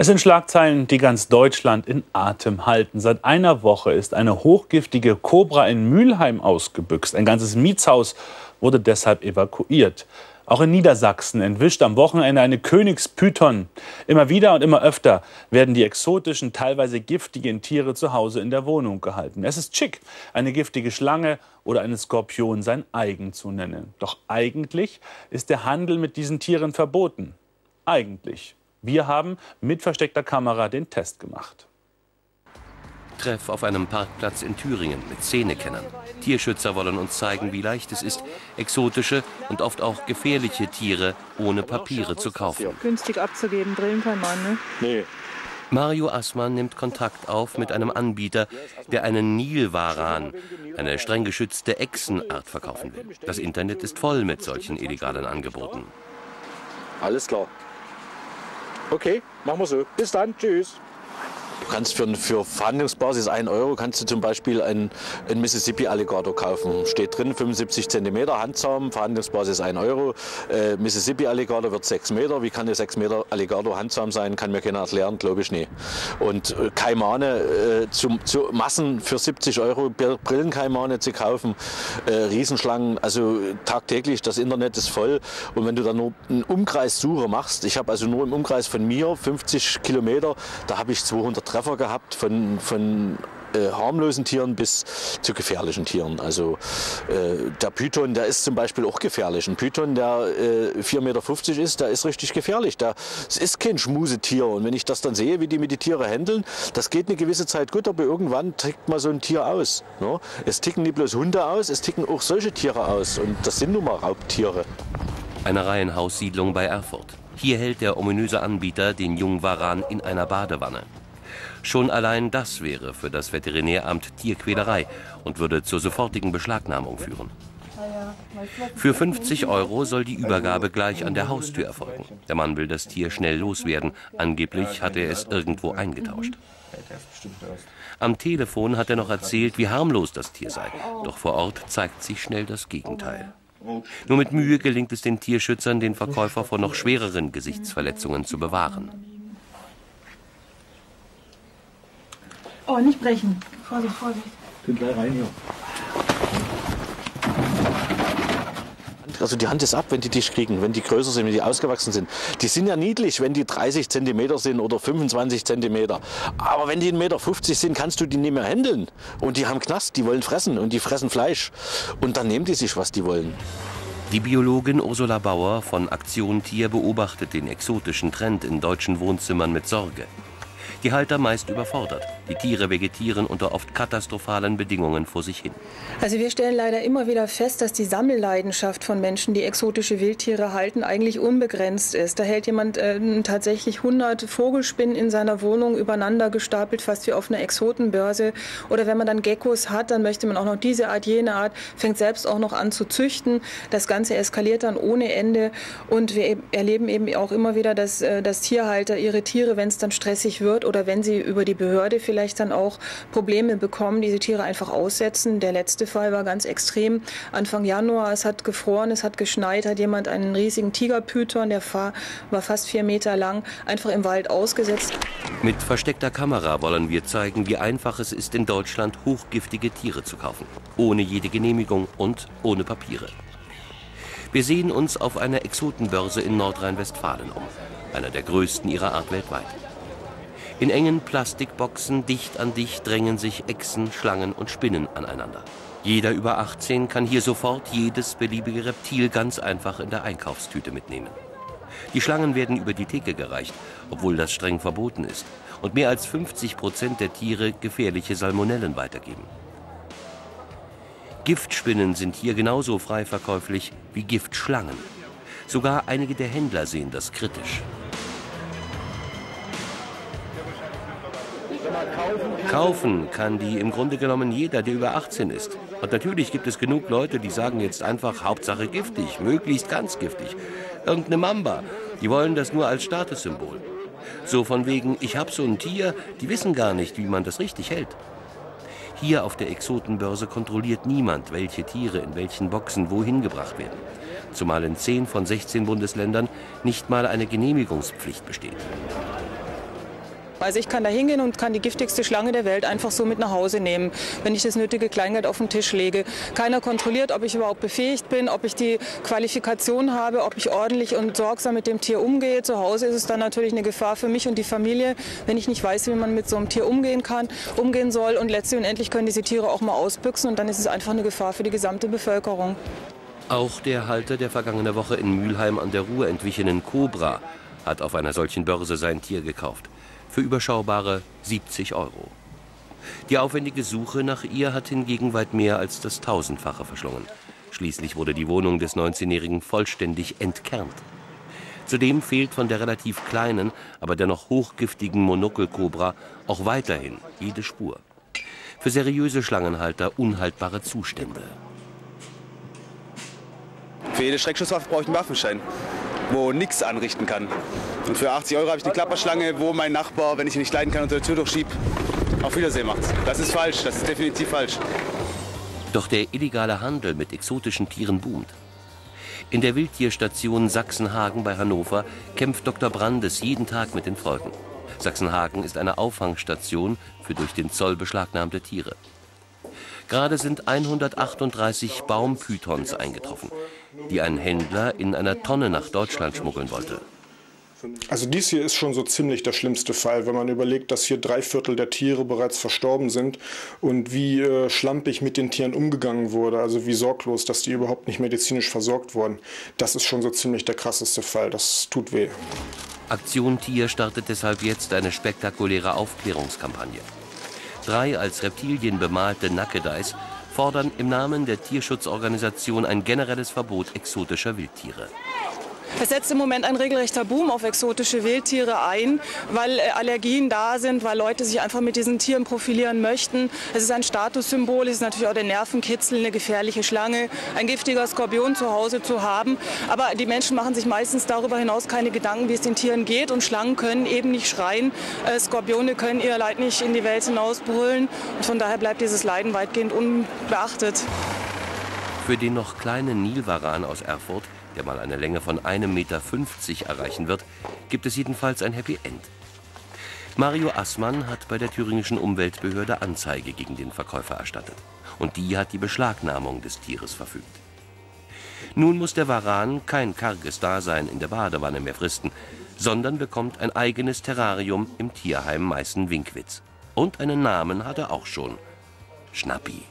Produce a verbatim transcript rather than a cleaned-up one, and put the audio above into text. Es sind Schlagzeilen, die ganz Deutschland in Atem halten. Seit einer Woche ist eine hochgiftige Kobra in Mühlheim ausgebüxt. Ein ganzes Mietshaus wurde deshalb evakuiert. Auch in Niedersachsen entwischt am Wochenende eine Königspython. Immer wieder und immer öfter werden die exotischen, teilweise giftigen Tiere zu Hause in der Wohnung gehalten. Es ist schick, eine giftige Schlange oder einen Skorpion sein eigen zu nennen. Doch eigentlich ist der Handel mit diesen Tieren verboten. Eigentlich. Wir haben mit versteckter Kamera den Test gemacht. Treff auf einem Parkplatz in Thüringen mit Szenekennern. Tierschützer wollen uns zeigen, wie leicht es ist, exotische und oft auch gefährliche Tiere ohne Papiere zu kaufen. Günstig abzugeben, drehen kann man, ne? Nee. Mario Assmann nimmt Kontakt auf mit einem Anbieter, der einen Nilwaran, eine streng geschützte Echsenart, verkaufen will. Das Internet ist voll mit solchen illegalen Angeboten. Alles klar. Okay, machen wir so. Bis dann, tschüss. Du kannst für, für Verhandlungsbasis ein Euro kannst du zum Beispiel einen, einen Mississippi-Alligator kaufen. Steht drin, fünfundsiebzig Zentimeter, Handzaum, Verhandlungsbasis ein Euro. Äh, Mississippi-Alligator wird sechs Meter. Wie kann der sechs Meter Alligator Handzaum sein, kann mir keiner erklären, glaube ich nicht. Und äh, Kaimane äh, zu, zu Massen für siebzig Euro, Brillenkaimane zu kaufen, äh, Riesenschlangen, also tagtäglich, das Internet ist voll. Und wenn du dann nur einen Umkreissuche machst, ich habe also nur im Umkreis von mir fünfzig Kilometer, da habe ich zweihundert Treffer gehabt, von, von äh, harmlosen Tieren bis zu gefährlichen Tieren. Also äh, der Python, der ist zum Beispiel auch gefährlich. Ein Python, der äh, vier Meter fünfzig ist, der ist richtig gefährlich. Es ist kein Schmusetier. Und wenn ich das dann sehe, wie die mit den Tieren handeln, das geht eine gewisse Zeit gut, aber irgendwann tickt mal so ein Tier aus. Ne? Es ticken nicht bloß Hunde aus, es ticken auch solche Tiere aus. Und das sind nun mal Raubtiere. Eine Reihenhaussiedlung bei Erfurt. Hier hält der ominöse Anbieter den Jungwaran in einer Badewanne. Schon allein das wäre für das Veterinäramt Tierquälerei und würde zur sofortigen Beschlagnahmung führen. Für fünfzig Euro soll die Übergabe gleich an der Haustür erfolgen. Der Mann will das Tier schnell loswerden. Angeblich hat er es irgendwo eingetauscht. Am Telefon hat er noch erzählt, wie harmlos das Tier sei. Doch vor Ort zeigt sich schnell das Gegenteil. Nur mit Mühe gelingt es den Tierschützern, den Verkäufer vor noch schwereren Gesichtsverletzungen zu bewahren. Oh, nicht brechen. Vorsicht, Vorsicht. Ich bin gleich rein hier. Also die Hand ist ab, wenn die dich kriegen, wenn die größer sind, wenn die ausgewachsen sind. Die sind ja niedlich, wenn die dreißig Zentimeter sind oder fünfundzwanzig Zentimeter. Aber wenn die ein Meter fünfzig sind, kannst du die nicht mehr händeln. Und die haben Knast, die wollen fressen und die fressen Fleisch. Und dann nehmen die sich, was die wollen. Die Biologin Ursula Bauer von Aktion Tier beobachtet den exotischen Trend in deutschen Wohnzimmern mit Sorge. Die Halter meist überfordert. Die Tiere vegetieren unter oft katastrophalen Bedingungen vor sich hin. Also wir stellen leider immer wieder fest, dass die Sammelleidenschaft von Menschen, die exotische Wildtiere halten, eigentlich unbegrenzt ist. Da hält jemand äh, tatsächlich hundert Vogelspinnen in seiner Wohnung übereinander gestapelt, fast wie auf einer Exotenbörse. Oder wenn man dann Geckos hat, dann möchte man auch noch diese Art, jene Art, fängt selbst auch noch an zu züchten. Das Ganze eskaliert dann ohne Ende. Und wir erleben eben auch immer wieder, dass, dass Tierhalter ihre Tiere, wenn es dann stressig wird, oder wenn sie über die Behörde vielleicht dann auch Probleme bekommen, diese Tiere einfach aussetzen. Der letzte Fall war ganz extrem. Anfang Januar, es hat gefroren, es hat geschneit, hat jemand einen riesigen Tigerpython, der war fast vier Meter lang, einfach im Wald ausgesetzt. Mit versteckter Kamera wollen wir zeigen, wie einfach es ist, in Deutschland hochgiftige Tiere zu kaufen. Ohne jede Genehmigung und ohne Papiere. Wir sehen uns auf einer Exotenbörse in Nordrhein-Westfalen um. Einer der größten ihrer Art weltweit. In engen Plastikboxen dicht an dicht drängen sich Echsen, Schlangen und Spinnen aneinander. Jeder über achtzehn kann hier sofort jedes beliebige Reptil ganz einfach in der Einkaufstüte mitnehmen. Die Schlangen werden über die Theke gereicht, obwohl das streng verboten ist. Und mehr als fünfzig Prozent der Tiere gefährliche Salmonellen weitergeben. Giftspinnen sind hier genauso frei verkäuflich wie Giftschlangen. Sogar einige der Händler sehen das kritisch. Kaufen kann die im Grunde genommen jeder, der über achtzehn ist. Und natürlich gibt es genug Leute, die sagen jetzt einfach, Hauptsache giftig, möglichst ganz giftig. Irgendeine Mamba, die wollen das nur als Statussymbol. So von wegen, ich hab so ein Tier, die wissen gar nicht, wie man das richtig hält. Hier auf der Exotenbörse kontrolliert niemand, welche Tiere in welchen Boxen wohin gebracht werden. Zumal in zehn von sechzehn Bundesländern nicht mal eine Genehmigungspflicht besteht. Also ich kann da hingehen und kann die giftigste Schlange der Welt einfach so mit nach Hause nehmen, wenn ich das nötige Kleingeld auf den Tisch lege. Keiner kontrolliert, ob ich überhaupt befähigt bin, ob ich die Qualifikation habe, ob ich ordentlich und sorgsam mit dem Tier umgehe. Zu Hause ist es dann natürlich eine Gefahr für mich und die Familie, wenn ich nicht weiß, wie man mit so einem Tier umgehen kann, umgehen soll. Und letztendlich können diese Tiere auch mal ausbüchsen und dann ist es einfach eine Gefahr für die gesamte Bevölkerung. Auch der Halter der vergangene Woche in Mühlheim an der Ruhr entwichenen Kobra hat auf einer solchen Börse sein Tier gekauft. Für überschaubare siebzig Euro. Die aufwendige Suche nach ihr hat hingegen weit mehr als das Tausendfache verschlungen. Schließlich wurde die Wohnung des neunzehnjährigen vollständig entkernt. Zudem fehlt von der relativ kleinen, aber dennoch hochgiftigen Monokelkobra auch weiterhin jede Spur. Für seriöse Schlangenhalter unhaltbare Zustände. Für jede Schreckschusswaffe brauche ich einen Waffenschein, wo nichts anrichten kann. Und für achtzig Euro habe ich eine Klapperschlange, wo mein Nachbar, wenn ich ihn nicht leiden kann, unter der Tür durchschiebt, auf Wiedersehen macht. Das ist falsch, das ist definitiv falsch. Doch der illegale Handel mit exotischen Tieren boomt. In der Wildtierstation Sachsenhagen bei Hannover kämpft Doktor Brandes jeden Tag mit den Folgen. Sachsenhagen ist eine Auffangstation für durch den Zoll beschlagnahmte Tiere. Gerade sind hundertachtunddreißig Baumpythons eingetroffen, die ein Händler in einer Tonne nach Deutschland schmuggeln wollte. Also dies hier ist schon so ziemlich der schlimmste Fall, wenn man überlegt, dass hier drei Viertel der Tiere bereits verstorben sind und wie äh, schlampig mit den Tieren umgegangen wurde, also wie sorglos, dass die überhaupt nicht medizinisch versorgt wurden. Das ist schon so ziemlich der krasseste Fall, das tut weh. Aktion Tier startet deshalb jetzt eine spektakuläre Aufklärungskampagne. Drei als Reptilien bemalte Nackedeis fordern im Namen der Tierschutzorganisation ein generelles Verbot exotischer Wildtiere. Es setzt im Moment ein regelrechter Boom auf exotische Wildtiere ein, weil Allergien da sind, weil Leute sich einfach mit diesen Tieren profilieren möchten. Es ist ein Statussymbol, es ist natürlich auch der Nervenkitzel, eine gefährliche Schlange, ein giftiger Skorpion zu Hause zu haben. Aber die Menschen machen sich meistens darüber hinaus keine Gedanken, wie es den Tieren geht. Und Schlangen können eben nicht schreien, Skorpione können ihr Leid nicht in die Welt hinausbrüllen. Und von daher bleibt dieses Leiden weitgehend unbeachtet. Für den noch kleinen Nilwaran aus Erfurt, der mal eine Länge von einem Meter fünfzig erreichen wird, gibt es jedenfalls ein Happy End. Mario Assmann hat bei der thüringischen Umweltbehörde Anzeige gegen den Verkäufer erstattet. Und die hat die Beschlagnahmung des Tieres verfügt. Nun muss der Waran kein karges Dasein in der Badewanne mehr fristen, sondern bekommt ein eigenes Terrarium im Tierheim Meissen-Winkwitz. Und einen Namen hat er auch schon: Schnappi.